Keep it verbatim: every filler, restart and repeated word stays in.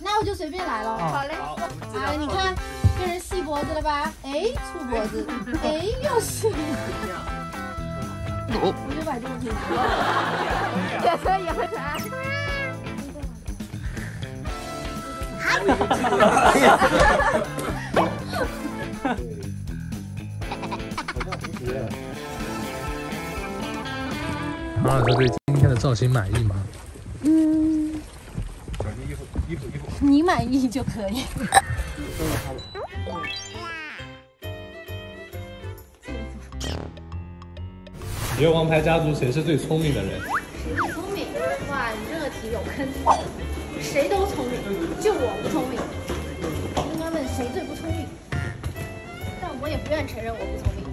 那我就随便来了。好嘞。啊，你看，这是细脖子了吧？哎，粗脖子，哎，又是。我就把这个给你。也可以，也可以。 马老师对今天的造型满意吗？嗯。小心衣服，衣服，衣服。你满意就可以。你觉得王牌家族谁是最聪明的人？谁最聪明？哇，你这个题有坑。 谁都聪明，就我不聪明。应该问谁最不聪明，但我也不愿承认我不聪明。